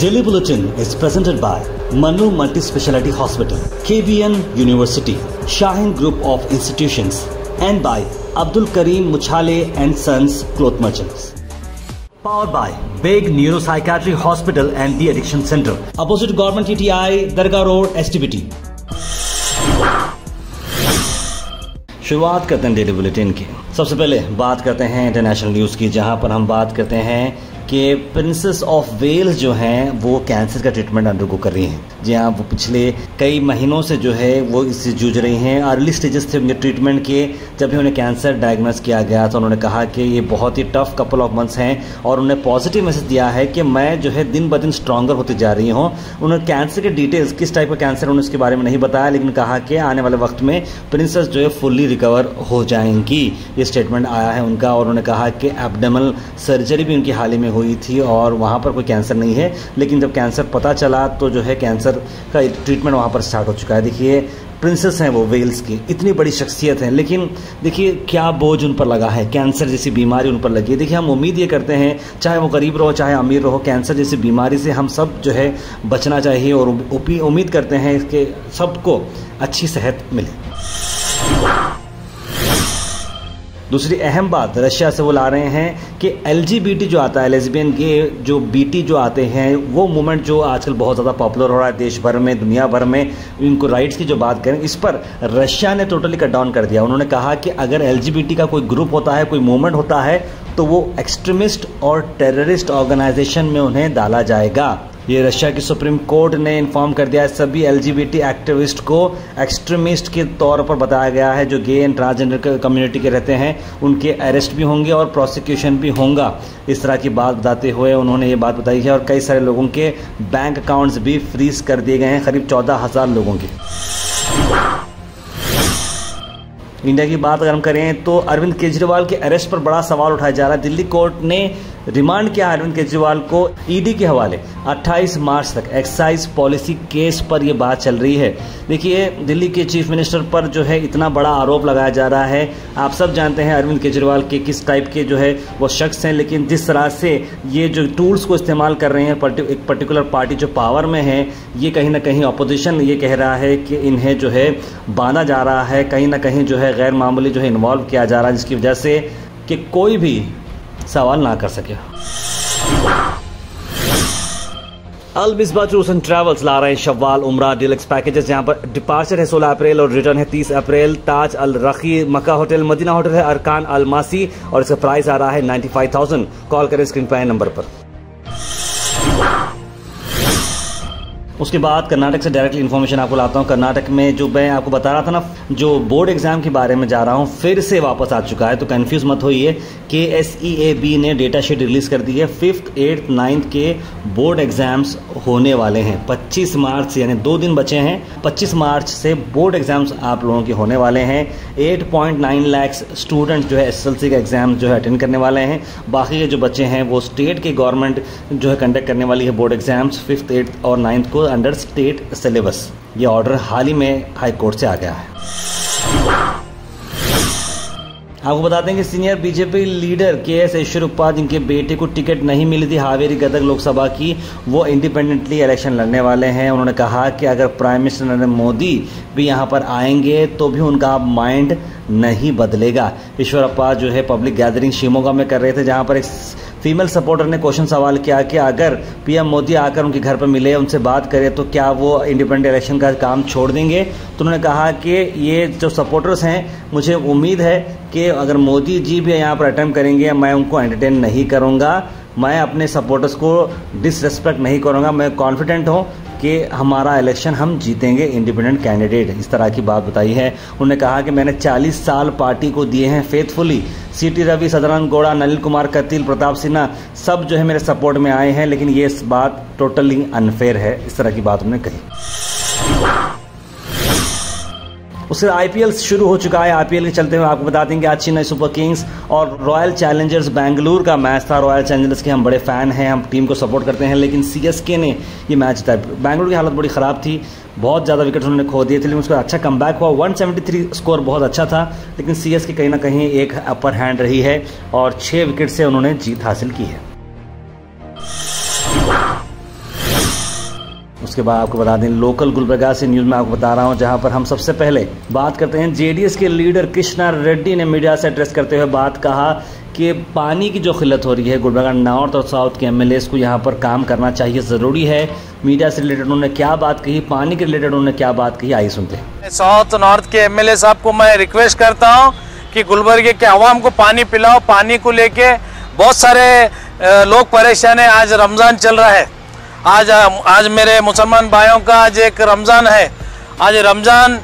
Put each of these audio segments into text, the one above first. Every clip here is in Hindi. Daily Bulletin is presented by Manu Multi Speciality Hospital, K V N University, Shahin Group of Institutions, and by Abdul Karim Muchale and Sons Cloth Merchants. Powered by Big Neuropsychiatry Hospital and the Addiction Center, opposite Government TTI, Dargah Road, STBT. शुरुआत करते हैं डेली बुलेटिन की। सबसे पहले बात करते हैं इंटरनेशनल न्यूज़ की, जहां पर हम बात करते हैं कि प्रिंसेस ऑफ वेल्स जो हैं वो कैंसर का ट्रीटमेंट अंडरगो कर रही हैं। जी हाँ, वो पिछले कई महीनों से जो है वो इससे जूझ रही हैं। अर्ली स्टेजेस थे उनके ट्रीटमेंट के, जब भी उन्हें कैंसर डायग्नोस किया गया तो उन्होंने कहा कि ये बहुत ही टफ कपल ऑफ मंथ्स हैं, और उन्हें पॉजिटिव मैसेज दिया है कि मैं जो है दिन ब दिन स्ट्रॉन्गर होती जा रही हूँ। उन्हें कैंसर के डिटेल्स, किस टाइप का कैंसर, उन्हें उसके बारे में नहीं बताया, लेकिन कहा कि आने वाले वक्त में प्रिंसेस जो है फुल्ली रिकवर हो जाएंगी। ये स्टेटमेंट आया है उनका, और उन्होंने कहा कि एब्डोमिनल सर्जरी भी उनकी हाल ही में हुई थी और वहाँ पर कोई कैंसर नहीं है, लेकिन जब कैंसर पता चला तो जो है कैंसर का ट्रीटमेंट वहाँ पर स्टार्ट हो चुका है। देखिए, प्रिंसेस हैं वो वेल्स की, इतनी बड़ी शख्सियत हैं, लेकिन देखिए क्या बोझ उन पर लगा है, कैंसर जैसी बीमारी उन पर लगी है। देखिए, हम उम्मीद ये करते हैं, चाहे वो गरीब रहो चाहे अमीर रहो, कैंसर जैसी बीमारी से हम सब जो है बचना चाहिए, और उम्मीद करते हैं कि सबको अच्छी सेहत मिले। दूसरी अहम बात रशिया से वो ला रहे हैं कि एलजीबीटी जो आता है, लेस्बियन, गे, जो बीटी जो आते हैं, वो मूवमेंट जो आजकल बहुत ज़्यादा पॉपुलर हो रहा है देश भर में, दुनिया भर में, इनको राइट्स की जो बात करें, इस पर रशिया ने टोटली कट डाउन कर दिया। उन्होंने कहा कि अगर एलजीबीटी का कोई ग्रुप होता है, कोई मूवमेंट होता है, तो वो एक्सट्रीमिस्ट और टेररिस्ट ऑर्गेनाइजेशन में उन्हें डाला जाएगा। ये रशिया की सुप्रीम कोर्ट ने इन्फॉर्म कर दिया है, सभी एलजीबीटी एक्टिविस्ट को एक्सट्रीमिस्ट के तौर पर बताया गया है। जो गे एंड ट्रांसजेंडर कम्युनिटी के रहते हैं उनके अरेस्ट भी होंगे और प्रोसिक्यूशन भी होगा, इस तरह की बात बताते हुए उन्होंने ये बात बताई है, और कई सारे लोगों के बैंक अकाउंट्स भी फ्रीज कर दिए गए हैं, करीब 14,000 लोगों के। इंडिया की बात अगर हम करें तो अरविंद केजरीवाल के अरेस्ट पर बड़ा सवाल उठाया जा रहा है। दिल्ली कोर्ट ने रिमांड किया अरविंद केजरीवाल को ईडी के हवाले 28 मार्च तक। एक्साइज पॉलिसी केस पर यह बात चल रही है। देखिए, दिल्ली के चीफ मिनिस्टर पर जो है इतना बड़ा आरोप लगाया जा रहा है। आप सब जानते हैं अरविंद केजरीवाल के किस टाइप के जो है वो शख्स हैं, लेकिन जिस तरह से ये जो टूल्स को इस्तेमाल कर रहे हैं, एक पर्टिकुलर पार्टी जो पावर में है, ये कहीं ना कहीं अपोजिशन ये कह रहा है कि इन्हें जो है बांधा जा रहा है, कहीं ना कहीं जो है गैर मामूली जो है इन्वॉल्व किया जा रहा है, जिसकी वजह से कि कोई भी सवाल ना कर सके। अल बिज ट्रैवल्स ला रहे हैं शव्वाल उमरा डीलक्स पैकेजेस, जहां पर डिपार्चर है 16 अप्रैल और रिटर्न है 30 अप्रैल। ताज अल रखी, मक्का होटल, मदीना होटल है, अरकान अल मासी, और इसका प्राइस आ रहा है 95,000। कॉल करें स्क्रीन पर नंबर पर। उसके बाद कर्नाटक से डायरेक्टली इन्फॉर्मेशन आपको लाता हूँ। कर्नाटक में जो मैं आपको बता रहा था ना, जो बोर्ड एग्जाम के बारे में जा रहा हूँ, फिर से वापस आ चुका है, तो कंफ्यूज मत होइए। KSEAB ने डेटा शीट रिलीज़ कर दी है। 5th, 8th, 9th के बोर्ड एग्ज़ाम्स होने वाले हैं 25 मार्च से, यानी 2 दिन बचे हैं। 25 मार्च से बोर्ड एग्ज़ाम्स आप लोगों के होने वाले हैं। 8.9 लाख स्टूडेंट्स जो है SSLC का एग्ज़ाम जो है अटेंड करने वाले हैं। बाकी के जो बच्चे हैं वो स्टेट के गवर्नमेंट जो है कंडक्ट करने वाली है बोर्ड एग्ज़ाम्स 5th, 8th और 9th को अंडर स्टेट सिलेबस। ये ऑर्डर हाल ही में हाई कोर्ट से आ गया है। आपको बता दें कि senior BJP leader K.S. Eshwarappa, जिनके बेटे को टिकट नहीं मिली थी हावेरी गदग लोकसभा की, वो इंडिपेंडेंटली इलेक्शन लड़ने वाले हैं। उन्होंने कहा कि अगर प्राइम मिनिस्टर नरेंद्र मोदी भी यहाँ पर आएंगे तो भी उनका माइंड नहीं बदलेगा। ईश्वरप्पा जो है पब्लिक गैदरिंग शिमोगा में कर रहे थे, जहाँ पर एक फीमेल सपोर्टर ने क्वेश्चन सवाल किया कि अगर पीएम मोदी आकर उनके घर पर मिले, उनसे बात करें, तो क्या वो इंडिपेंडेंट इलेक्शन का काम छोड़ देंगे। तो उन्होंने कहा कि ये जो सपोर्टर्स हैं, मुझे उम्मीद है कि अगर मोदी जी भी यहाँ पर अटेम्प्ट करेंगे, मैं उनको एंटरटेन नहीं करूँगा, मैं अपने सपोर्टर्स को डिसरेस्पेक्ट नहीं करूँगा, मैं कॉन्फिडेंट हूँ कि हमारा इलेक्शन हम जीतेंगे, इंडिपेंडेंट कैंडिडेट, इस तरह की बात बताई है। उन्होंने कहा कि मैंने 40 साल पार्टी को दिए हैं फेथफुली। C.T. रवि, सदानंद गौड़ा, नलिल कुमार, कतील प्रताप सिन्हा सब जो है मेरे सपोर्ट में आए हैं, लेकिन ये बात टोटली अनफेयर है, इस तरह की बात उन्होंने कही। उससे IPL शुरू हो चुका है। IPL के चलते हुए आपको बता दें कि आज चेन्नई सुपर किंग्स और रॉयल चैलेंजर्स बैंगलोर का मैच था। रॉयल चैलेंजर्स के हम बड़े फ़ैन हैं, हम टीम को सपोर्ट करते हैं, लेकिन CSK ने ये मैच जीता। बैंगलोर की हालत बड़ी ख़राब थी, बहुत ज़्यादा विकेट उन्होंने खो दिए थे, लेकिन उसका अच्छा कमबैक हुआ। 173 स्कोर बहुत अच्छा था, लेकिन CSK कहीं ना कहीं एक अपर हैंड रही है और 6 विकेट से उन्होंने जीत हासिल की है। उसके बाद आपको बता दें लोकल गुलबर्गा से न्यूज़ में आपको बता रहा हूं, जहां पर हम सबसे पहले बात करते हैं जेडीएस के लीडर कृष्णा रेड्डी ने मीडिया से एड्रेस करते हुए बात कहा कि पानी की जो किल्लत हो रही है गुलबर्गा नॉर्थ और साउथ के एमएलएस को यहाँ पर काम करना चाहिए, ज़रूरी है। मीडिया से रिलेटेड उन्होंने क्या बात कही, पानी के रिलेटेड उन्होंने क्या बात कही, आइए सुनते हैं। साउथ नॉर्थ के एमएलए साहब को मैं रिक्वेस्ट करता हूँ कि गुलबर्गा के आवाम को पानी पिलाओ। पानी को लेके बहुत सारे लोग परेशान हैं। आज रमज़ान चल रहा है, आज मेरे मुसलमान भाइयों का आज एक रमज़ान है। आज रमज़ान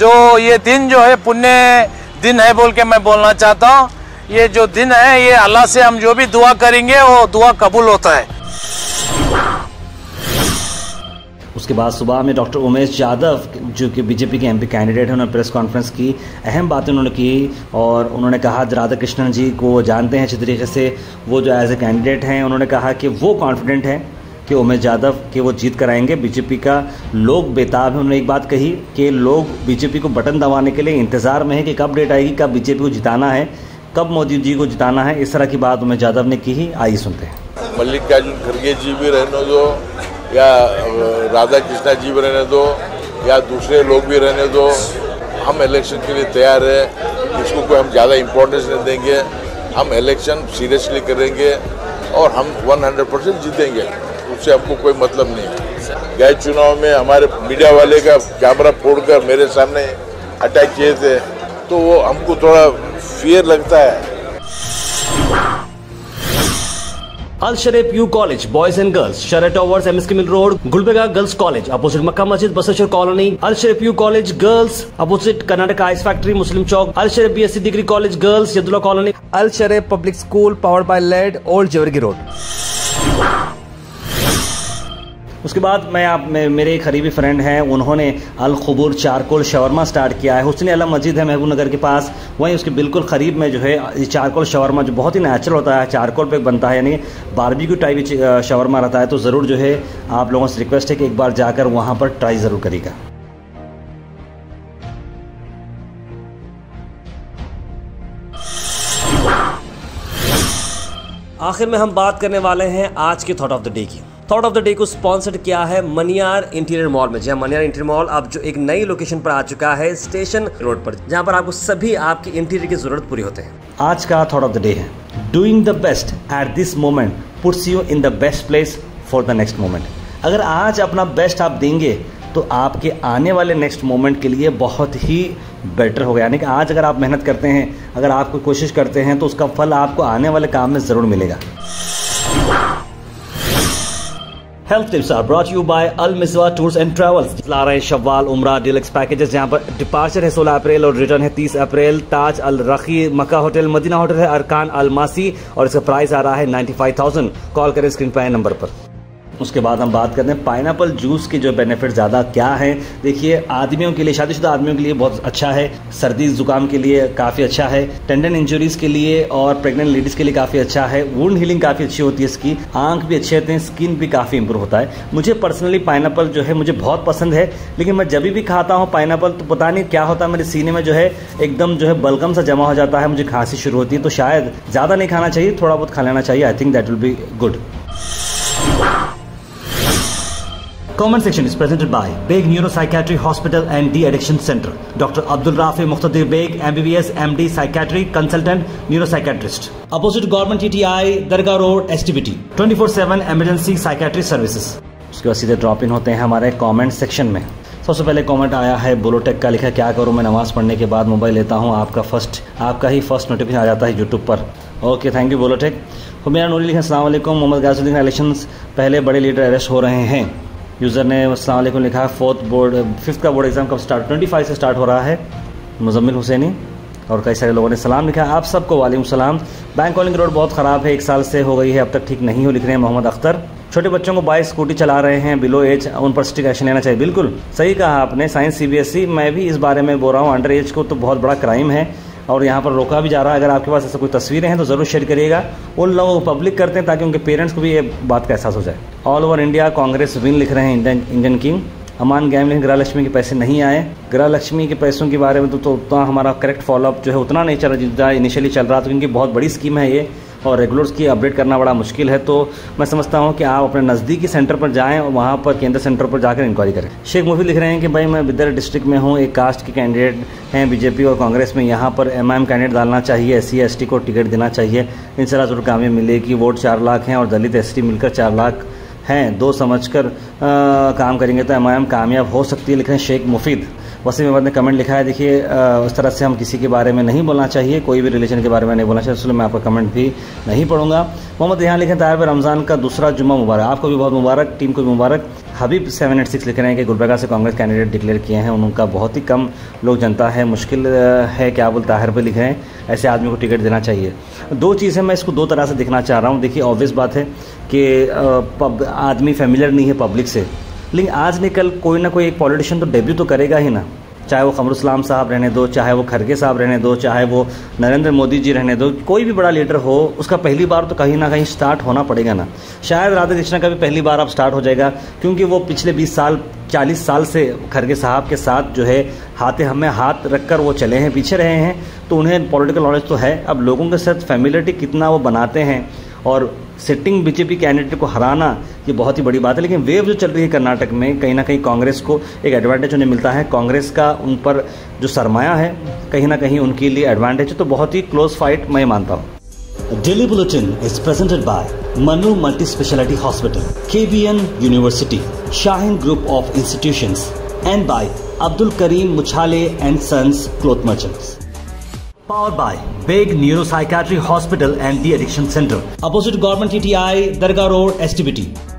जो ये दिन जो है पुण्य दिन है बोल के मैं बोलना चाहता हूँ। ये जो दिन है ये अल्लाह से हम जो भी दुआ करेंगे वो दुआ कबूल होता है। उसके बाद सुबह में डॉक्टर उमेश यादव जो कि बीजेपी के एमपी कैंडिडेट हैं, उन्होंने प्रेस कॉन्फ्रेंस की, अहम बातें उन्होंने की और उन्होंने कहा राधा कृष्णन जी को जानते हैं अच्छी तरीके से, वो जो एज ए कैंडिडेट हैं उन्होंने कहा कि वो कॉन्फिडेंट हैं कि उमेश यादव के वो जीत कराएंगे, बीजेपी का लोग बेताब है। उन्होंने एक बात कही कि लोग बीजेपी को बटन दबाने के लिए इंतज़ार में है कि कब डेट आएगी, कब बीजेपी को जिताना है, कब मोदी जी को जिताना है। इस तरह की बात उमेश यादव ने की ही, आइए सुनते हैं। मल्लिकार्जुन खड़गे जी भी रहने दो या राधा कृष्णा जी भी रहने दो या दूसरे लोग भी रहने दो, हम इलेक्शन के लिए तैयार है। इसको कोई हम ज़्यादा इम्पोर्टेंस नहीं देंगे, हम इलेक्शन सीरियसली करेंगे और हम 100% जीतेंगे, उससे हमको कोई मतलब नहीं है। गए चुनाव में हमारे मीडिया वाले का कैमरा फोड़ कर मेरे सामने अटैक किए थे, तो वो हमको थोड़ा फियर लगता है। Al Sharif U college boys and girls, शरट ओवर्स MSK mill road, Gulbarga girls college opposite Makka Masjid, Basaveshwar colony, Al Sharif U college girls opposite Karnataka ice factory, Muslim Chowk, Al Sharif BSc degree college girls, Yadulla colony, Al Sharif public school powered by lead, old Jewargi road. उसके बाद मेरे करीबी फ्रेंड हैं, उन्होंने Al Khubur charcoal shawarma start किया है। हुसैन अलम मस्जिद है महबूब नगर के पास, वहीं उसके बिल्कुल करीब में जो है ये चारकोल शवरमा जो बहुत ही नेचुरल होता है, चारकोल पे बनता है, यानी बारबेक्यू टाइप शवरमा रहता है। तो ज़रूर जो है आप लोगों से रिक्वेस्ट है कि एक बार जाकर वहाँ पर ट्राई ज़रूर करिएगा। आखिर में हम बात करने वाले हैं आज के थॉट ऑफ द डे की। थॉट ऑफ द डे को स्पॉन्सर्ड किया है मनियार इंटीरियर मॉल में। जहाँ मनियार इंटीरियर मॉल अब जो एक नई लोकेशन पर आ चुका है स्टेशन रोड पर, जहाँ पर आपको सभी आपकी इंटीरियर की जरूरत पूरी होते हैं। आज का थॉट ऑफ द डे है doing the best at this moment puts you in the best place for the next moment. अगर आज अपना बेस्ट आप देंगे तो आपके आने वाले नेक्स्ट मोमेंट के लिए बहुत ही बेटर होगा। यानी कि आज अगर आप मेहनत करते हैं, अगर आप कोई कोशिश करते हैं, तो उसका फल आपको आने वाले काम में ज़रूर मिलेगा। Health tips are brought you by Al tours and travels. ला रहे हैं शव्वाल उमरा डिलक्स पैकेजेस, जहां पर डिपार्चर है 16 अप्रैल और रिटर्न है 30 अप्रैल। ताज अल रखी, मक्का होटल, मदीना होटल है, अरकान अलमासी, और इसका प्राइस आ रहा है 95,000। कॉल करें स्क्रीन पर नंबर पर। उसके बाद हम बात करते हैं पाइनएप्पल जूस के जो बेनिफिट ज़्यादा क्या हैं। देखिए आदमियों के लिए, शादीशुदा आदमियों के लिए बहुत अच्छा है, सर्दी जुकाम के लिए काफ़ी अच्छा है, टेंडन इंजरीज़ के लिए और प्रेग्नेंट लेडीज़ के लिए काफ़ी अच्छा है। वुंड हीलिंग काफ़ी अच्छी होती है इसकी, आंख भी अच्छे होते हैं, स्किन भी काफ़ी इंप्रूव होता है। मुझे पर्सनली पाइनएप्पल जो है मुझे बहुत पसंद है, लेकिन मैं जब भी खाता हूँ पाइनएप्पल तो पता नहीं क्या होता है, मेरे सीने में जो है एकदम जो है बलगम सा जमा हो जाता है, मुझे खांसी शुरू होती है। तो शायद ज़्यादा नहीं खाना चाहिए, थोड़ा बहुत खा लेना चाहिए। I think that will be good. Comment section is presented by Big Neuropsychiatry Hospital and De-Addiction Center. Dr. Abdul Rafi Muqtadir Beg, MBBS, MD, Psychiatry, Consultant, Neuropsychiatrist. Opposite Government TTI, Dargah Road, STBT. 24/7 Emergency Psychiatry Services. उसके बाद सीधे ड्रॉप इन होते हैं हमारे कमेंट सेक्शन में। सबसे पहले कमेंट आया है बोलोटेक का, लिखा क्या करूं मैं नमाज पढ़ने के बाद मोबाइल लेता हूं, आपका ही फर्स्ट नोटिफिकेशन आ जाता है यूट्यूब पर। ओके, थैंक यू बोलोटेक। हुमैरा नूरी लिखा अस्सलाम वालेकुम, मोहम्मद गासुद्दीन इलेक्शन पहले बड़े लीडर अरेस्ट हो रहे हैं। यूज़र ने अस्सलाम वालेकुम लिखा है। फिफ्थ का बोर्ड एग्ज़ाम कब स्टार्ट, 25 से स्टार्ट हो रहा है, मुजम्मिल हुसैनी और कई सारे लोगों ने सलाम लिखा है। आप सबको वालेकुम सलाम। बैंक कॉलिंग रोड बहुत ख़राब है, 1 साल से हो गई है, अब तक ठीक नहीं हो, लिख रहे हैं मोहम्मद अख्तर। छोटे बच्चों को बाइक स्कूटी चला रहे हैं बिलो एज, उन पर स्ट्रिक्ट एक्शन लेना चाहिए। बिल्कुल सही कहा आपने, साइंस CBSE मैं भी इस बारे में बोल रहा हूँ, अंडर एज को तो बहुत बड़ा क्राइम है और यहाँ पर रोका भी जा रहा है। अगर आपके पास ऐसा कोई तस्वीरें हैं तो ज़रूर शेयर करिएगा, उन लोगों को पब्लिक करते हैं ताकि उनके पेरेंट्स को भी ये बात का एहसास हो जाए। All over India Congress win, लिख रहे हैं इंडियन किंग। अमान गैम ने गृह लक्ष्मी के पैसे नहीं आए, गृह लक्ष्मी के पैसों के बारे में तो उतना हमारा करेक्ट फॉलोअप जो है उतना नहीं चल रहा जितना इनिशियली चल रहा था, क्योंकि बहुत बड़ी स्कीम है ये और रेगुलर्स की अपडेट करना बड़ा मुश्किल है, तो मैं समझता हूँ कि आप अपने नज़दीकी सेंटर पर जाएँ और वहाँ पर केंद्र सेंटर पर जाकर इंक्वायरी करें। शेख मुफीद लिख रहे हैं कि भाई मैं विदर्भ डिस्ट्रिक्ट में हूँ, एक कास्ट के कैंडिडेट हैं बीजेपी और कांग्रेस में, यहाँ पर एमआईएम कैंडिडेट डालना चाहिए, SC ST को टिकट देना चाहिए, इंशाल्लाह जरूर कामयाबी मिलेगी। वोट 4 लाख हैं और दलित ST मिलकर 4 लाख हैं, दो समझकर काम करेंगे तो एमआईएम कामयाब हो सकती है, लिख रहे हैं शेख मुफीद। वसीम अहमद ने कमेंट लिखा है, देखिए उस तरह से हम किसी के बारे में नहीं बोलना चाहिए, कोई भी रिलेशन के बारे में नहीं बोलना चाहिए, इसलिए मैं आपका कमेंट भी नहीं पढ़ूंगा। मोहम्मद यहाँ लिखे तार पर रमज़ान का दूसरा जुम्मा मुबारक, आपको भी बहुत मुबारक, टीम को भी मुबारक। हबीब 786 लिख रहे हैं कि गुलबर्गा से कांग्रेस कैंडिडेट डिक्लेयर किए हैं, उनका बहुत ही कम लोग जनता है, मुश्किल है क्या बोल ताहिर पर लिख रहे हैं ऐसे आदमी को टिकट देना चाहिए। दो चीज़ें मैं इसको दो तरह से देखना चाह रहा हूँ। देखिए ऑब्वियस बात है कि आदमी फेमिलियर नहीं है पब्लिक से, लेकिन आज नहीं कल कोई ना कोई एक पॉलिटिशियन तो डेब्यू तो करेगा ही ना, चाहे वो कमरुस्लाम साहब रहने दो, चाहे वो खरगे साहब रहने दो, चाहे वो नरेंद्र मोदी जी रहने दो, कोई भी बड़ा लीडर हो उसका पहली बार तो कहीं ना कहीं स्टार्ट होना पड़ेगा ना। शायद राधा कृष्णा का भी पहली बार अब स्टार्ट हो जाएगा, क्योंकि वो पिछले 20 साल 40 साल से खरगे साहब के साथ जो है हाथे हमें हाथ रखकर वो चले हैं, पीछे रहे हैं, तो उन्हें पॉलिटिकल नॉलेज तो है। अब लोगों के साथ फेमिलियरिटी कितना वो बनाते हैं, और सिटिंग बीजेपी कैंडिडेट को हराना ये बहुत ही बड़ी बात है। लेकिन वेव जो चल रही है कर्नाटक में, कहीं ना कहीं कांग्रेस को एक एडवांटेज उन्हें मिलता है, कांग्रेस का उन पर जो सरमाया है कहीं ना कहीं उनके लिए एडवांटेज है, तो बहुत ही क्लोज फाइट मैं मानता हूँ। Daily bulletin is presented by Manu multi speciality hospital, KVN university, Shahin group of institutions and by Abdul Karim Muchhale and sons cloth merchants. Powered by Big Neuropsychiatry Hospital and the Addiction Center. Opposite Government TTI, Dargah Road, STBT.